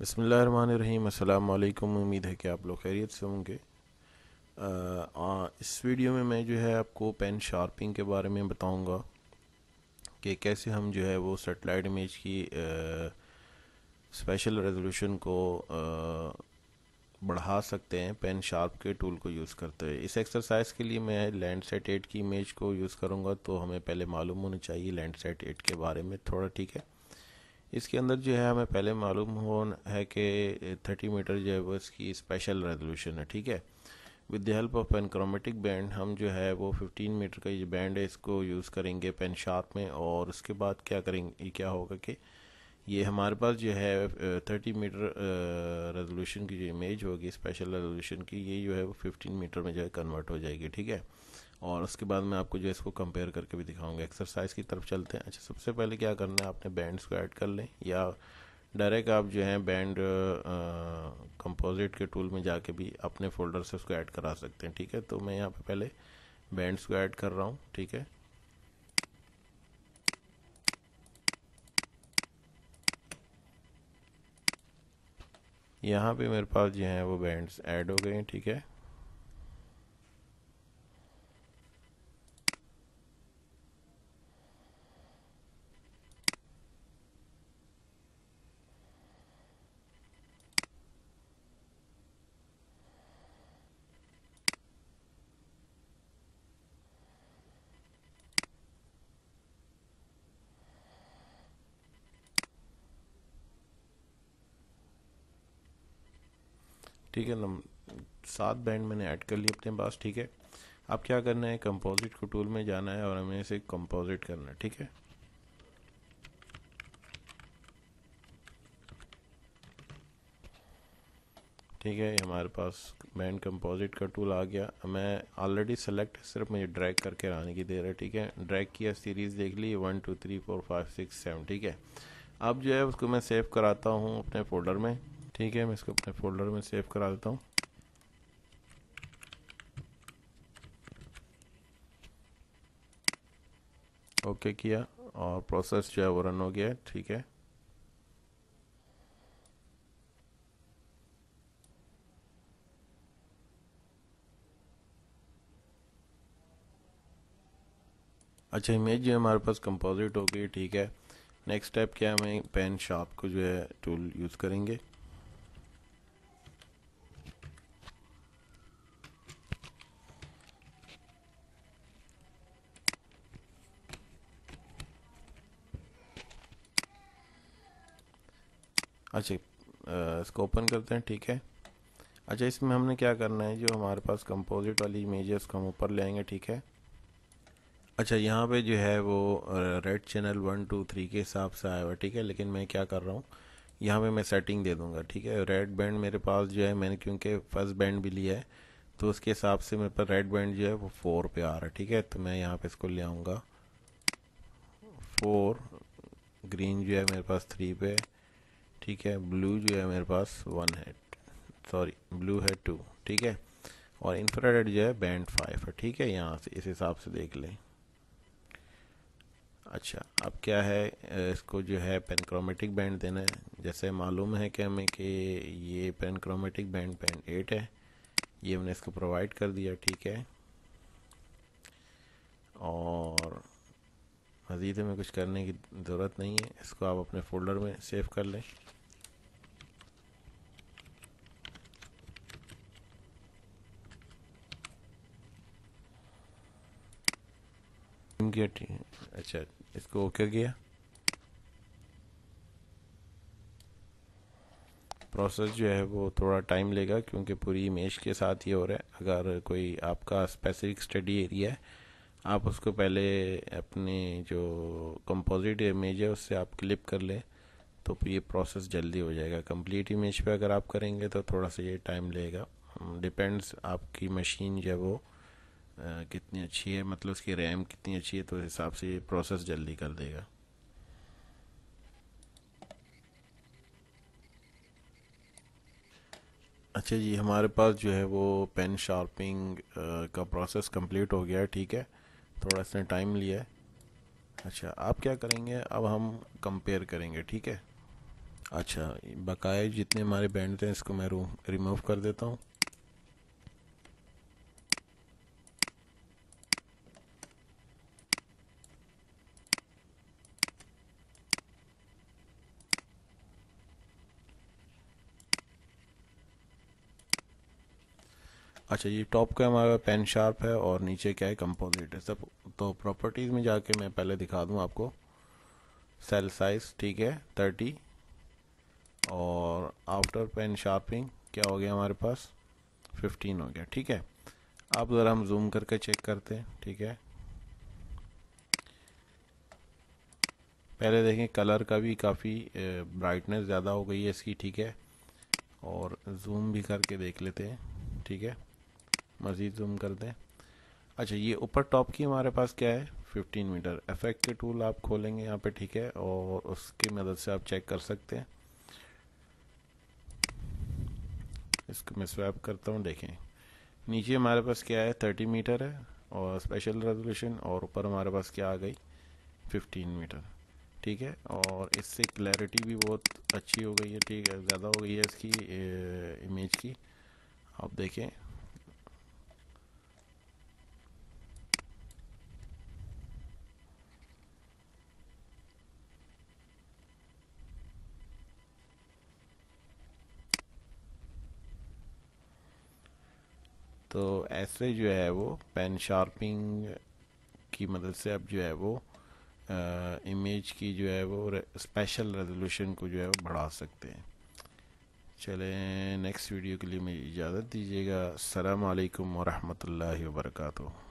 बिस्मिल्लाहिर्रहमानिर्रहीम। अस्सलाम वालेकुम। उम्मीद है कि आप लोग खैरियत से होंगे। इस वीडियो में मैं जो है आपको पेन शार्पिंग के बारे में बताऊंगा कि कैसे हम जो है वो सेटेलाइट इमेज की स्पेशल रेजोल्यूशन को बढ़ा सकते हैं पेन शार्प के टूल को यूज़ करते हुए। इस एक्सरसाइज के लिए मैं लैंडसैट 8 की इमेज को यूज़ करूँगा, तो हमें पहले मालूम होना चाहिए लैंडसैट 8 के बारे में थोड़ा, ठीक है। इसके अंदर जो है हमें पहले मालूम होना है कि 30 मीटर जो है वो इसकी स्पेशल रेजोल्यूशन है, ठीक है। With the help of panchromatic band हम जो है वो 15 मीटर का ये बैंड है, इसको यूज़ करेंगे पेन शार्प में। और उसके बाद क्या करेंगे, क्या होगा कि ये हमारे पास जो है 30 मीटर रेजोल्यूशन की जो इमेज होगी स्पेशल रेजोल्यूशन की, ये जो है वो 15 मीटर में जो है कन्वर्ट हो जाएगी, ठीक है। और उसके बाद मैं आपको जो है इसको कंपेयर करके भी दिखाऊंगा। एक्सरसाइज की तरफ चलते हैं। अच्छा, सबसे पहले क्या करना है, आपने बैंड्स को ऐड कर लें या डायरेक्ट आप जो है बैंड कंपोजिट के टूल में जाके भी अपने फोल्डर से उसको ऐड करा सकते हैं, ठीक है। तो मैं यहाँ पे पहले बैंड्स को ऐड कर रहा हूँ, ठीक है। यहाँ पे मेरे पास जो है वो बैंड्स ऐड हो गए हैं, ठीक है। ठीक है, 7 बैंड मैंने ऐड कर लिए अपने पास, ठीक है। अब क्या करना है, कंपोजिट को टूल में जाना है और हमें इसे कंपोजिट करना है, ठीक है। ठीक है, हमारे पास बैंड कंपोजिट का टूल आ गया। मैं ऑलरेडी सेलेक्ट, सिर्फ मुझे ड्रैग करके आने की देर है, ठीक है। ड्रैग किया, सीरीज़ देख ली 1 2 3 4 5 6 7, ठीक है। अब जो है उसको मैं सेव कराता हूँ अपने फोल्डर में, ठीक है। मैं इसको अपने फोल्डर में सेव करा देता हूँ। ओके किया और प्रोसेस जो है वो रन हो गया, ठीक है। अच्छा, इमेज जो हमारे पास कंपोजिट हो गई, ठीक है। नेक्स्ट स्टेप क्या है, हमें पेन शार्प को जो है टूल यूज़ करेंगे। अच्छा, इसको ओपन करते हैं, ठीक है। अच्छा, इसमें हमने क्या करना है, जो हमारे पास कंपोजिट वाली इमेज है उसको हम ऊपर ले आएंगे, ठीक है। अच्छा, यहाँ पे जो है वो रेड चैनल 1 2 3 के हिसाब से आया हुआ, ठीक है। लेकिन मैं क्या कर रहा हूँ, यहाँ पे मैं सेटिंग दे दूँगा, ठीक है। रेड बैंड मेरे पास जो है, मैंने क्योंकि फर्स्ट बैंड भी लिया है तो उसके हिसाब से मेरे पास रेड बैंड जो है वो 4 पे आ रहा है, ठीक है। तो मैं यहाँ पर इसको ले आऊँगा 4, ग्रीन जो है मेरे पास 3 पे, ठीक है। ब्लू जो है मेरे पास 1 है, सॉरी ब्लू है 2, ठीक है। और इंफ्रारेड जो है बैंड 5 है, ठीक है। यहाँ से इस हिसाब से देख लें। अच्छा, अब क्या है, इसको जो है पैनक्रोमेटिक बैंड देना है। जैसे मालूम है कि हमें कि ये पैनक्रोमेटिक बैंड 8 है, ये हमने इसको प्रोवाइड कर दिया, ठीक है। और मज़ीद हमें कुछ करने की ज़रूरत नहीं है, इसको आप अपने फोल्डर में सेव कर लें। अच्छा, इसको ओके किया, प्रोसेस जो है वो थोड़ा टाइम लेगा क्योंकि पूरी इमेज के साथ ये हो रहा है। अगर कोई आपका स्पेसिफिक स्टडी एरिया है, आप उसको पहले अपने जो कंपोजिट इमेज है उससे आप क्लिप कर लें तो ये प्रोसेस जल्दी हो जाएगा। कंप्लीट इमेज पे अगर आप करेंगे तो थोड़ा सा ये टाइम लेगा, डिपेंड्स आपकी मशीन जो है वो कितनी अच्छी है, मतलब उसकी रैम कितनी अच्छी है, तो उस हिसाब से ये प्रोसेस जल्दी कर देगा। अच्छा जी, हमारे पास जो है वो पेन शार्पिंग का प्रोसेस कंप्लीट हो गया है, ठीक है। थोड़ा इसने टाइम लिया है। अच्छा, आप क्या करेंगे, अब हम कंपेयर करेंगे, ठीक है। अच्छा, बकाया जितने हमारे बैंड थे इसको मैं रिमूव कर देता हूँ। अच्छा, ये टॉप का हमारा पेन शार्प है और नीचे क्या है, कंपोजिट है सब। तो प्रॉपर्टीज़ में जाके मैं पहले दिखा दूं आपको। सेल साइज़ ठीक है 30 और आफ्टर पेन शार्पिंग क्या हो गया हमारे पास 15 हो गया। ठीक है, अब ज़रा हम जूम करके चेक करते हैं। ठीक है, पहले देखें कलर का भी काफ़ी ब्राइटनेस ज़्यादा हो गई है इसकी। ठीक है, और जूम भी करके देख लेते हैं। ठीक है, मज़ीद जूम कर दें। अच्छा, ये ऊपर टॉप की हमारे पास क्या है 15 मीटर। इफेक्ट के टूल आप खोलेंगे यहाँ पे। ठीक है, और उसकी मदद से आप चेक कर सकते हैं। इसको मैं स्वैप करता हूँ, देखें नीचे हमारे पास क्या है 30 मीटर है और स्पेशल रेजोल्यूशन, और ऊपर हमारे पास क्या आ गई 15 मीटर। ठीक है, और इससे क्लैरिटी भी बहुत अच्छी हो गई है। ठीक है, ज़्यादा हो गई है इसकी इमेज की। आप देखें तो ऐसे जो है वो पेन शार्पिंग की मदद से आप जो है वो इमेज की जो है वो स्पेशल रेजोल्यूशन को जो है वो बढ़ा सकते हैं। चलें, नेक्स्ट वीडियो के लिए मुझे इजाज़त दीजिएगा। अस्सलाम वालेकुम व रहमतुल्लाहि व बरकातहू।